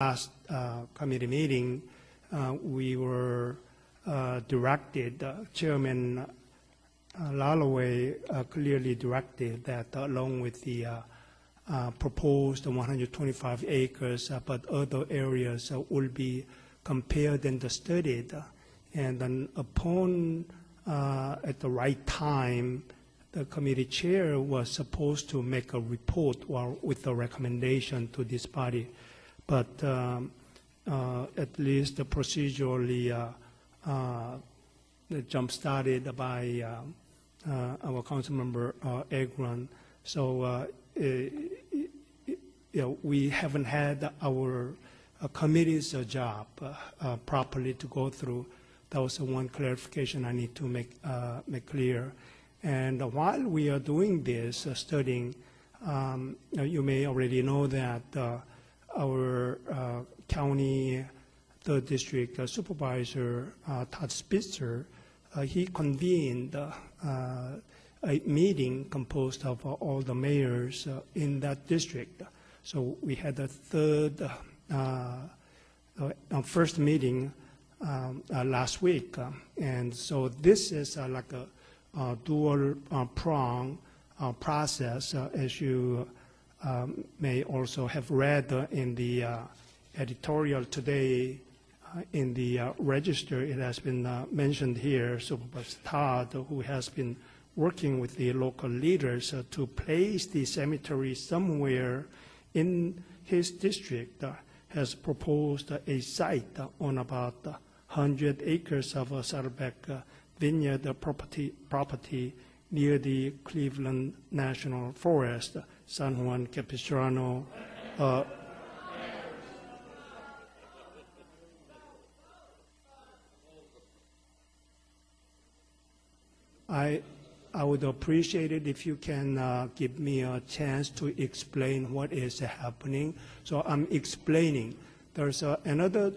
last committee meeting, we were directed, Chairman Lalloway clearly directed that along with the proposed 125 acres, but other areas will be compared and studied. And then upon, at the right time, the committee chair was supposed to make a report or with a recommendation to this body. But at least procedurally jump-started by our council member Agran. So we haven't had our committee's job properly to go through. That was one clarification I need to make, make clear. And while we are doing this studying, you may already know that our county third district supervisor, Todd Spitzer, he convened a meeting composed of all the mayors in that district. So we had a third, first meeting last week. And so this is like a dual prong process, as you may also have read in the editorial today in the register. It has been mentioned here, Supervisor Todd, who has been working with the local leaders to place the cemetery somewhere in his district, has proposed a site on about 100 acres of Saddleback Vineyard property near the Cleveland National Forest, San Juan Capistrano. I would appreciate it if you can give me a chance to explain what is happening. So I'm explaining. There's another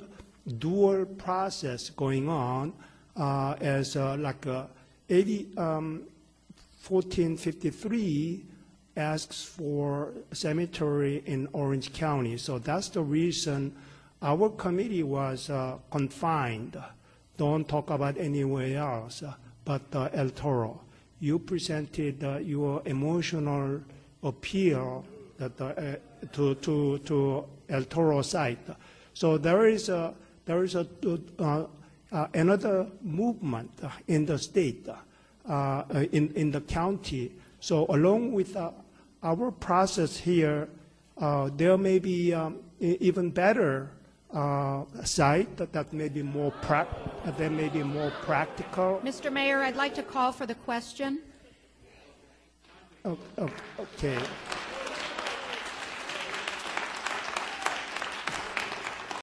dual process going on as like 1453 asks for cemetery in Orange County. So that's the reason our committee was confined. Don't talk about anywhere else but El Toro. You presented your emotional appeal that, to El Toro site. So there is another movement in the state, in the county. So along with our process here, there may be even better site that may be more practical. Mr. Mayor, I'd like to call for the question. Okay.